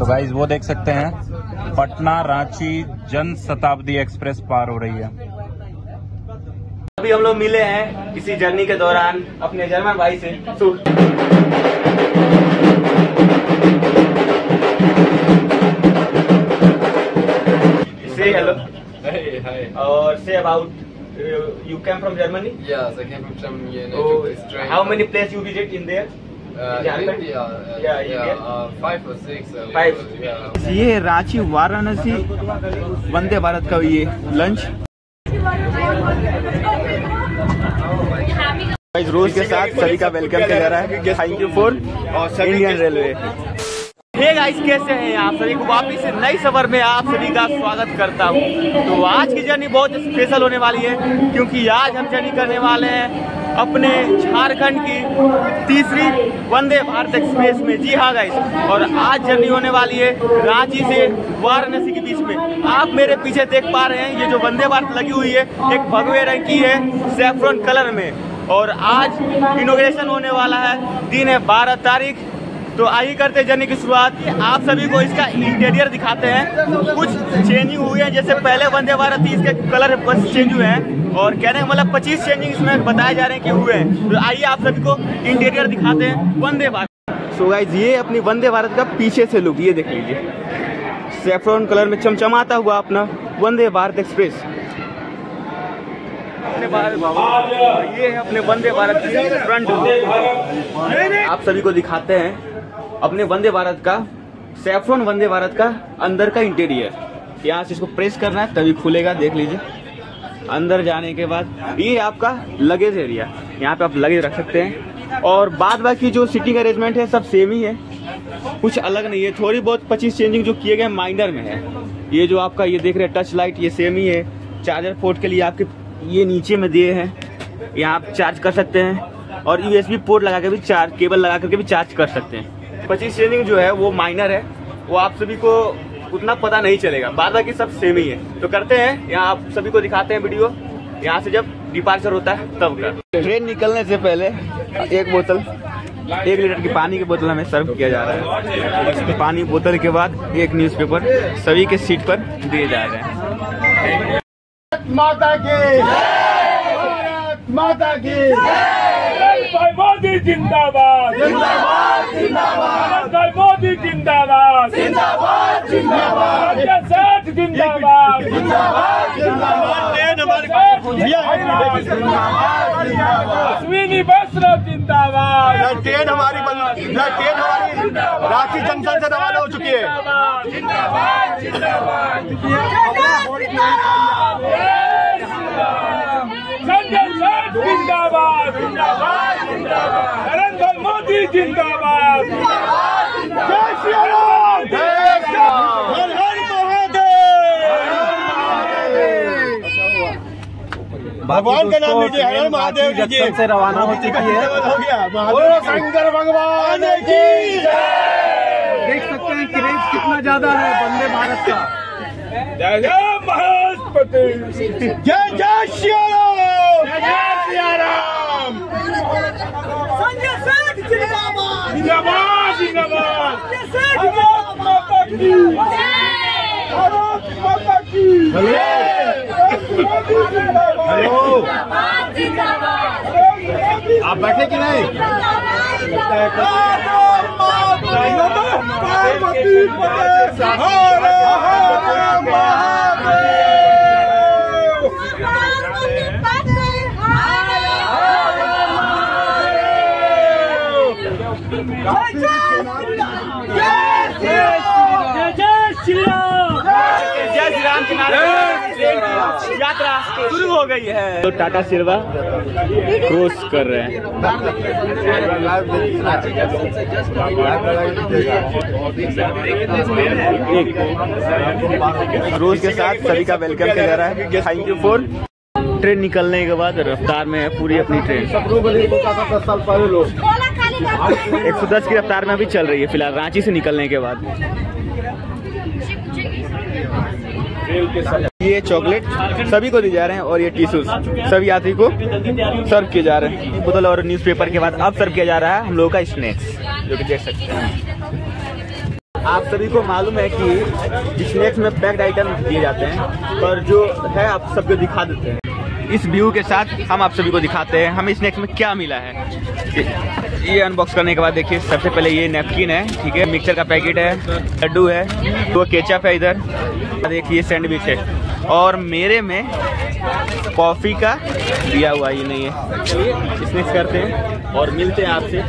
तो गाइज वो देख सकते हैं पटना रांची जन शताब्दी एक्सप्रेस पार हो रही है। अभी हम लोग मिले हैं किसी जर्नी के दौरान अपने जर्मन भाई से। Say hello. Hey, hi. Or say about you came from Germany? Yes, I came from Germany. Yeah, oh, how many places you visit in there? Five or six. Five. Yeah. ये रांची वाराणसी वंदे भारत का ये lunch रोज के साथ सभी का welcome किया जा रहा है। Thank you for Indian railway. Hey guys, कैसे हैं आप सभी को वापिस से नई सफर में आप सभी का स्वागत करता हूं। तो आज की जर्नी बहुत स्पेशल होने वाली है क्योंकि आज हम जर्नी करने वाले हैं अपने झारखंड की तीसरी वंदे भारत एक्सप्रेस में। जी हाँ गाइस, और आज जर्नी होने वाली है रांची से वाराणसी के बीच में। आप मेरे पीछे देख पा रहे हैं ये जो वंदे भारत लगी हुई है एक भगवे रंग की है सैफ्रॉन कलर में, और आज इनॉग्रेशन होने वाला है। दिन है 12 तारीख। तो आइए करते जर्नी की शुरुआत। आप सभी को इसका इंटीरियर दिखाते हैं। कुछ चेंजिंग हुई है, जैसे पहले वंदे भारत थी इसके कलर बस चेंज हुए हैं और कहने का मतलब 25 चेंजिंग इसमें बताए जा रहे हैं कि हुए हैं। तो आइए आप सभी को इंटीरियर दिखाते हैं वंदे भारत। सो गाइस, ये अपनी वंदे भारत का पीछे से लुक ये देख लीजिए, सैफ्रॉन कलर में चमचमाता हुआ अपना वंदे भारत एक्सप्रेस। ये है अपने वंदे भारत की फ्रंट। आप सभी को दिखाते हैं अपने वंदे भारत का सैफ्रॉन वंदे भारत का अंदर का इंटीरियर। यहाँ से इसको प्रेस करना है तभी खुलेगा, देख लीजिए। अंदर जाने के बाद ये आपका लगेज एरिया, यहाँ पे आप लगेज रख सकते हैं। और बाद बाकी जो सीटिंग अरेंजमेंट है सब सेम ही है, कुछ अलग नहीं है। थोड़ी बहुत 25 चेंजिंग जो किए गए माइनर में है। ये जो आपका ये देख रहे हैं टच लाइट ये सेम ही है। चार्जर पोर्ट के लिए आपके ये नीचे में दिए हैं, यहाँ आप चार्ज कर सकते हैं। और USB पोर्ट लगा के भी चार्ज, केबल लगा करके भी चार्ज कर सकते हैं। 25 चेंजिंग जो है वो माइनर है, वो आप सभी को उतना पता नहीं चलेगा, बाद बाकी सब सेम ही है। तो करते हैं यहाँ आप सभी को दिखाते हैं वीडियो यहाँ से जब डिपार्चर होता है तब का। ट्रेन निकलने से पहले एक लीटर की पानी की बोतल हमें सर्व किया जा रहा है। पानी बोतल के बाद एक न्यूज़पेपर सभी के सीट पर दिए जा रहे हैं। माता की मोदी जिंदाबाद जिंदाबाद जिंदाबाद, मोदी जिंदाबाद जिंदाबाद जिंदाबाद, साथ जिंदाबाद जिंदाबाद जिंदाबाद, जिंदाबाद। ट्रेन हमारी रांची जंक्शन से रवाना हो चुकी है। जिंदाबाद जिंदाबाद जिंदाबाद जिंदाबाद जिंदाबाद, नरेंद्र मोदी जिंदाबाद। जय श्री राम, जय राम, हर हर महादेव। भगवान का नाम लीजिए, हर हर महादेव लीजिए। से रवाना हो चुकी है, हो गया महादेव, शंकर भगवान की। देख सकते हैं क्रेज कितना ज्यादा है वंदे भारत का। जय जय महास्पति, जय जय श्री राम। हेलो, आप बैठे कि नहीं? यात्रा शुरू हो गई है। तो टाटा सिल्वा क्रॉस कर रहे हैं। क्रॉस के साथ सभी का वेलकम किया जा रहा है। Thank you for. ट्रेन निकलने के बाद रफ्तार में है पूरी अपनी ट्रेन। 110 की रफ्तार में अभी चल रही है फिलहाल रांची से निकलने के बाद। ये चॉकलेट सभी को दी जा रहे हैं और ये टिश्यूज सभी यात्री को सर्व किए जा रहे हैं। बोतल और न्यूज़पेपर के बाद अब सर्व किया जा रहा है हम लोगों का स्नैक्स, जो कि देख सकते हैं। आप सभी को मालूम है कि स्नैक्स में पैक्ड आइटम दिए जाते हैं, पर जो है आप सबको दिखा देते हैं। इस व्यू के साथ हम आप सभी को दिखाते हैं हमें स्नैक्स में क्या मिला है। ये अनबॉक्स करने के बाद देखिए, सबसे पहले ये नैपकिन है, ठीक है, मिक्सचर का पैकेट है, लड्डू है, दो केचप है, इधर देखिए सैंडविच है, और मेरे में कॉफ़ी का दिया हुआ ये नहीं है। स्नैक्स करते हैं और मिलते हैं आपसे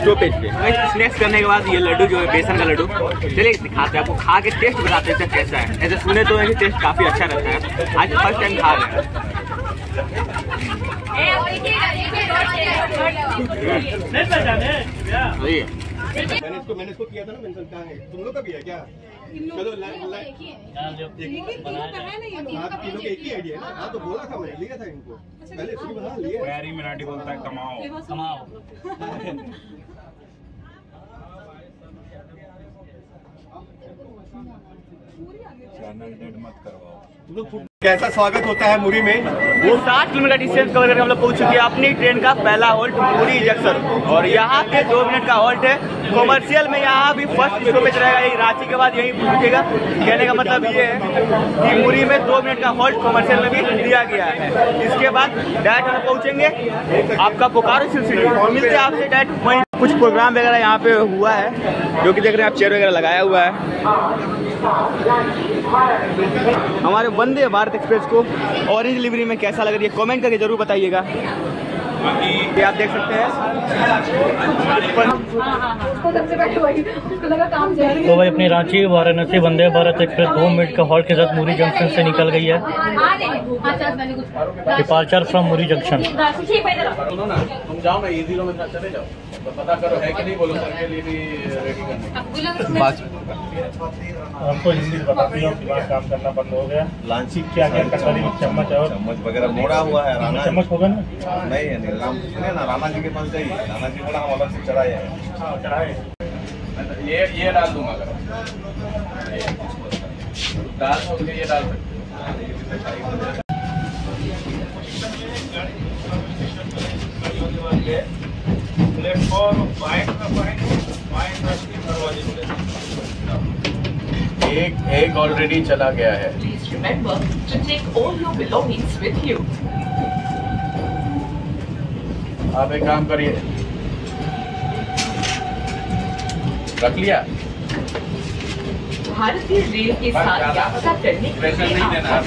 स्टॉपेज पे। स्नैक्स करने के बाद ये लड्डू जो है बेसन का लड्डू, चलिए दिखाते हैं आपको, खा के टेस्ट बताते हैं कैसा है। ऐसे सुने तो है टेस्ट काफ़ी अच्छा रहता है, आज फर्स्ट टाइम खा रहे हैं। मैंने इसको किया था ना मेंशन, कहाँ है तुम लोग का भी है क्या? चलो एक ही आइडिया है ना, तो बोला था मैंने, लिया था इनको पहले शुरू बना लिया। मैरी मराठी बोलता है कमाओ कमाओ मत करवाओ। कैसा स्वागत होता है मुरी में? वो 60 किलोमीटर डिस्टेंस कवर करके हम लोग पहुँच चुके हैं अपनी ट्रेन का पहला होल्ट मुरी जंक्शन, और यहाँ पे 2 मिनट का होल्ट है। कॉमर्शियल में यहाँ भी फर्स्ट स्टॉपेज रहेगा, यही रांची के बाद यही पहुँचेगा। कहने का मतलब ये है कि मुरी में 2 मिनट का होल्ट कॉमर्शियल में भी दिया गया है। इसके बाद डायरेक्ट हम पहुँचेंगे आपका बोकारो स्टील सिटी, और मिलते हैं आपसे डायरेक्ट वहीं। कुछ प्रोग्राम वगैरह यहाँ पे हुआ है जो कि देख रहे हैं आप, चेयर वगैरह लगाया हुआ है। हमारे वंदे भारत एक्सप्रेस को ऑरेंज लिवरी में कैसा लग रही है कमेंट करके जरूर बताइएगा। ये आप देख सकते हैं। तो भाई अपनी रांची वाराणसी वंदे भारत एक्सप्रेस 2 मिनट का हॉल्ट के साथ मुरी जंक्शन से निकल गई है। Departure from Muri junction. तुम जाओ ना, इजी लो में चले जाओ, पता करो है कि नहीं, बोलो सर के लिए भी रेडी करना। आपको हिंदी बताती हूँ, काम करना बंद हो गया। लांची क्या क्या कटोरी चम्मच और चम्मच वगैरह मोड़ा हुआ है, चम्मच होगा ना? नहीं है ना, राणा जी के पास जाइए, राणा जी को ना हम अलग से चढ़ाए हैं, चढ़ाए ये डाल दूंगा, दाल हो गई, ये डाल सकते हैं। प्लेटफॉर्म 5 एक ऑलरेडी चला गया है। Please remember to take all your belongings with you. आप एक काम करिए, रख लिया भारतीय रेल के साथ यात्रा करने के लिए आपका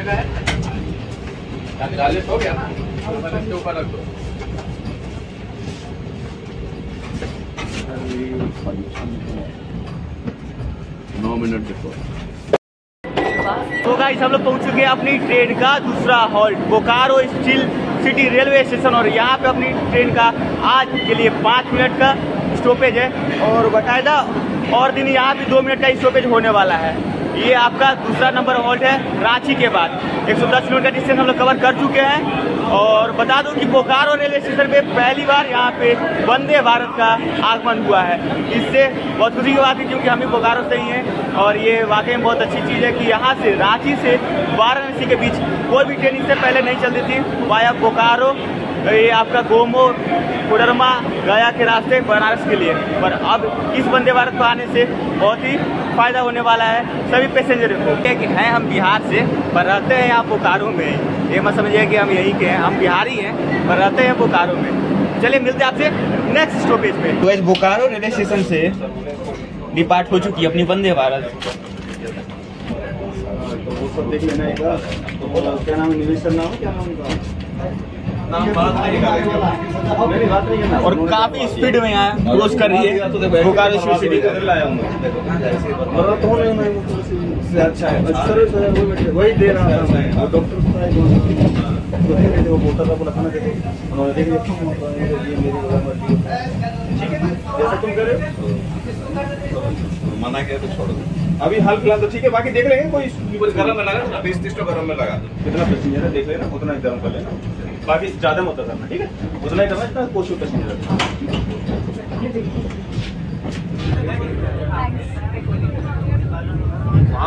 जगह है 40 हो गया ना, इसके ऊपर रख दो। नौ मिनट बिफोर। तो गाइस हम लोग पहुंच चुके हैं अपनी ट्रेन का दूसरा halt Bokaro steel city railway station, और यहाँ पे अपनी ट्रेन का आज के लिए 5 मिनट का स्टॉपेज है, और बाकायदा और दिन यहाँ भी 2 मिनट का स्टॉपेज होने वाला है। ये आपका दूसरा नंबर हॉल्ट है रांची के बाद। 110 किलोमीटर का डिस्टेंस हम लोग कवर कर चुके हैं, और बता दूं कि बोकारो रेलवे स्टेशन पे पहली बार यहाँ पे वंदे भारत का आगमन हुआ है। इससे बहुत खुशी की बात है क्योंकि हम भी बोकारो से ही हैं, और ये वाकई में बहुत अच्छी चीज़ है कि यहाँ से रांची से वाराणसी के बीच कोई भी ट्रेन इससे पहले नहीं चलती थी वाया बोकारो, ये आपका गोमो, कोडरमा, गया के रास्ते बनारस के लिए। पर अब इस वंदे भारत को आने से बहुत ही फ़ायदा होने वाला है सभी पैसेंजर को। कि हैं हम बिहार से पर रहते हैं यहाँ बोकारो में, ये मत समझिए कि हम यहीं के हैं, हम बिहारी हैं पर रहते हैं बोकारो में। चलिए मिलते हैं आपसे नेक्स्ट स्टॉपेज में। तो बोकारो रेलवे स्टेशन से डिपार्ट हो चुकी है अपनी वंदे भारत। तो वो सब देख लेना, क्या नाम है, और काफी स्पीड में यहाँ क्रॉस कर रही है बोकारो स्टील सिटी। अच्छा है वही दे रहा था डॉक्टर मना किया तो छोड़ दो अभी हाल फिलहाल, तो ठीक है बाकी देख लेंगे। कोई गरम में लगा 20-30 तो गरम में लगा, कितना पैसेंजर है देख लेना, उतना ही गरम कर लेना, बाकी ज़्यादा मत करना, ठीक है उतना ही करना जितना कोई पैसेंजर। क्रॉस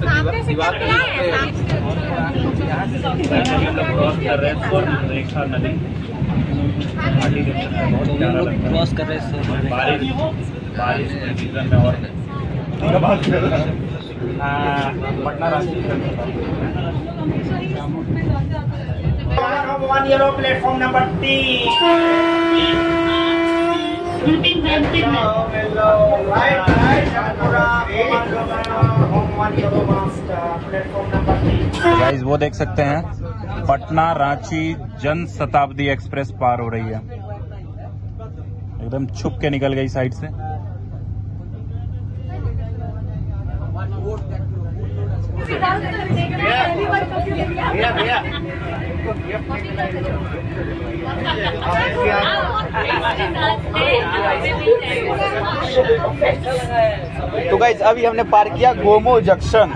कर रहे हैं बारिश में और Patna Ranchi yellow platform number 3। Guys वो देख सकते हैं पटना रांची जन शताब्दी एक्सप्रेस पार हो रही है, एकदम छुप के निकल गई साइड से। तो गाइस अभी हमने पार किया गोमो जंक्शन।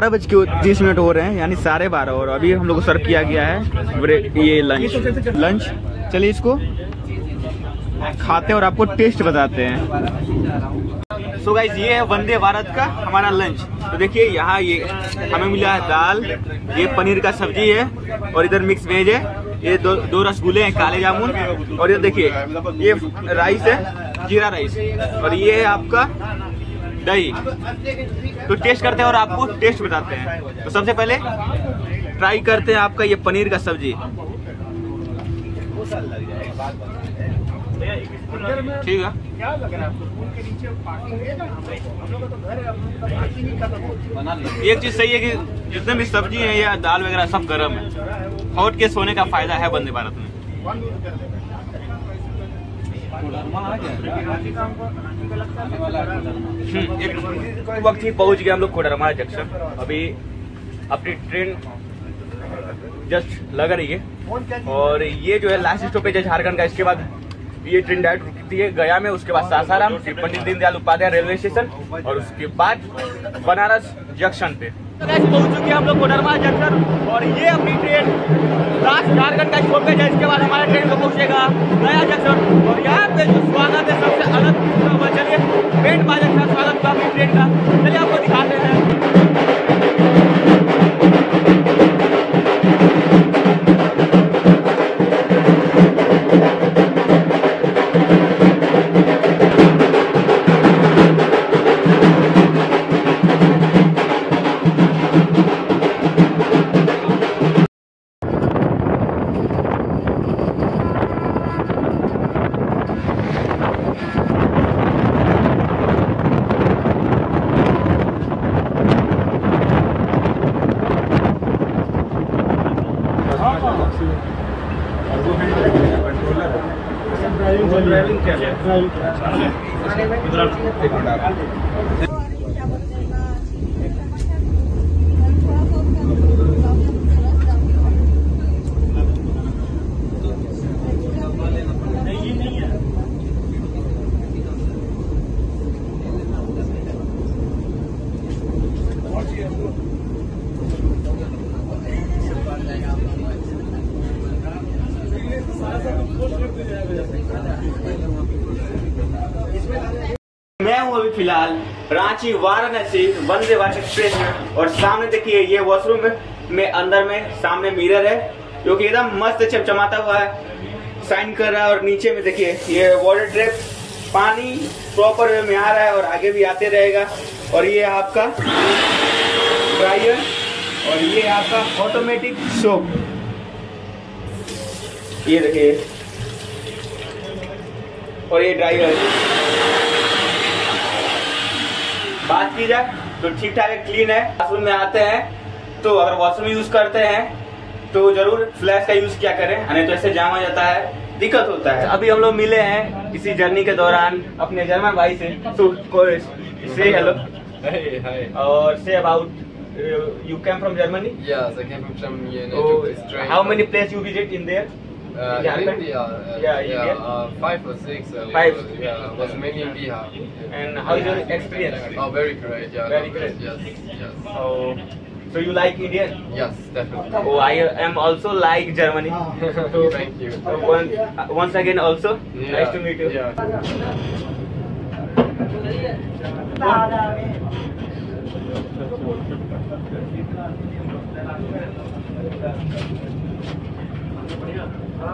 बारह बज के 30 मिनट हो रहे हैं, यानी 12:30, और अभी हम लोग को सर्व किया गया है ये लंच। चलिए इसको खाते हैं और आपको टेस्ट बताते हैं। सो गाइस ये है वंदे भारत का हमारा लंच। तो देखिए यहाँ ये हमें मिला है दाल, ये पनीर का सब्जी है, और इधर मिक्स वेज है, ये दो रसगुल्ले हैं, काले जामुन, और ये देखिए ये राइस है, जीरा राइस, और ये है आपका दही। तो टेस्ट करते हैं और आपको टेस्ट बताते हैं। तो सबसे पहले ट्राई करते हैं आपका ये पनीर का सब्जी। ठीक है, एक चीज सही है कि जितने भी सब्जी है या दाल वगैरह सब गर्म है। हॉट के सोने का फायदा है वंदे भारत में। एक वक्त ही पहुंच गया हम लोग कोडरमा जंक्शन। अभी अपनी ट्रेन जस्ट लग रही है, और ये जो है लास्ट स्टॉपेज है झारखंड का। इसके बाद ये ट्रेन डायरेक्ट रुकती है गया में, उसके बाद सासाराम, फिर पंडित दीनदयाल उपाध्याय रेलवे स्टेशन, और उसके बाद बनारस जंक्शन पे। तो पहुंच चुके हैं हम लोग कोडरमा जंक्शन, और ये अपनी ट्रेन लास्ट झारखंड का स्टॉपेज है। इसके बाद हमारा ट्रेन को पहुंचेगा गया जंक्शन, और यहाँ पे जो स्वागत है सबसे अलग। चलिए बैंड बाजा का स्वागत था अपनी ट्रेन का, चलिए आपको दिखाते हैं। मैं हूँ अभी फिलहाल रांची वाराणसी वंदे भारत एक्सप्रेस में, और सामने देखिए ये वॉशरूम में अंदर में सामने मिरर है जो कि एकदम मस्त चमचमाता हुआ है, साइन कर रहा है। और नीचे में देखिए ये वाटर ड्रैप पानी प्रॉपर वे में आ रहा है और आगे भी आते रहेगा। और ये आपका ड्रायर, और ये आपका ऑटोमेटिक सोप, ये देखिए, और ये ड्रायर। बात की जाए तो ठीक ठाक है, क्लीन है। वॉशरूम में आते हैं तो अगर वॉशरूम यूज करते हैं तो जरूर फ्लैश का यूज किया करें, नहीं तो ऐसे जाम हो जाता है, दिक्कत होता है। अभी हम लोग मिले हैं इसी जर्नी के दौरान अपने जर्मन भाई से, तो से हेलो और say about you came from Germany. Yes I came from Germany. How many place you visit in there? Five or six, was mainly in Bihar. And how is your experience? Oh, very great. Yeah, very great. Yes. So you like India? Yes, definitely. Oh, I am also like Germany. So thank you. So once again also, yeah. Nice to meet you. Yeah. तो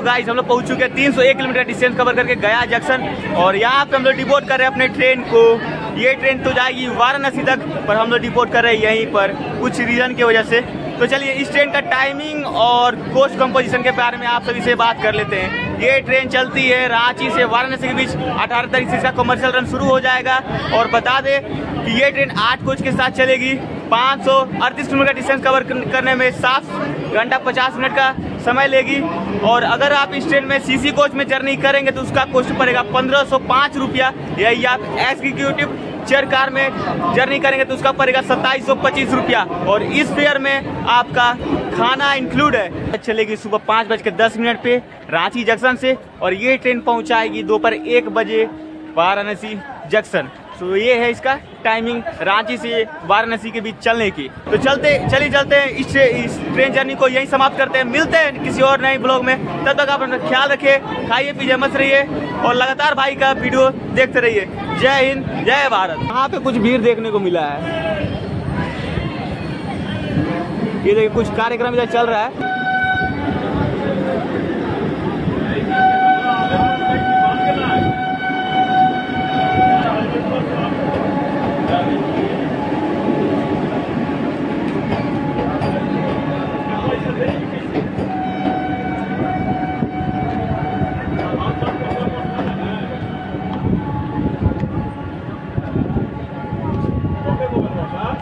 guys हम लोग पहुंच चुके हैं 301 kilometre distance cover करके गया junction, और यहाँ पे हम लोग डिपोर्ट कर रहे हैं अपने ट्रेन को। ये ट्रेन तो जाएगी वाराणसी तक, पर हम लोग डिपोर्ट कर रहे हैं यहीं पर कुछ रीजन की वजह से। तो चलिए इस ट्रेन का टाइमिंग और कोच कंपोजिशन के बारे में आप सभी से बात कर लेते हैं। ये ट्रेन चलती है रांची से वाराणसी के बीच। 18 तारीख से इसका कमर्शियल रन शुरू हो जाएगा। और बता दें कि ये ट्रेन 8 कोच के साथ चलेगी। 538 किलोमीटर डिस्टेंस कवर करने में 7 घंटा 50 मिनट का समय लेगी। और अगर आप इस ट्रेन में सीसी कोच में जर्नी करेंगे तो उसका कोस्ट पड़ेगा 1505 रुपया। यही आप एग्जीक्यूटिव चेयर कार में जर्नी करेंगे तो उसका पड़ेगा 2725 रुपया। और इस फेयर में आपका खाना इंक्लूड है। चलेगी सुबह 5:10 पे रांची जंक्शन से, और ये ट्रेन पहुंचाएगी दोपहर 1 बजे वाराणसी जंक्शन। तो ये है इसका टाइमिंग रांची से वाराणसी के बीच चलने की। तो चलते हैं इस ट्रेन जर्नी को यहीं समाप्त करते हैं। मिलते हैं किसी और नए ब्लॉग में। तब तक आप अपना ख्याल रखें, खाइए पीजिए, मस्त रहिए, और लगातार भाई का वीडियो देखते रहिए। जय हिंद, जय भारत। यहाँ पे कुछ भीड़ देखने को मिला है। ये देखिए कुछ कार्यक्रम इधर चल रहा है।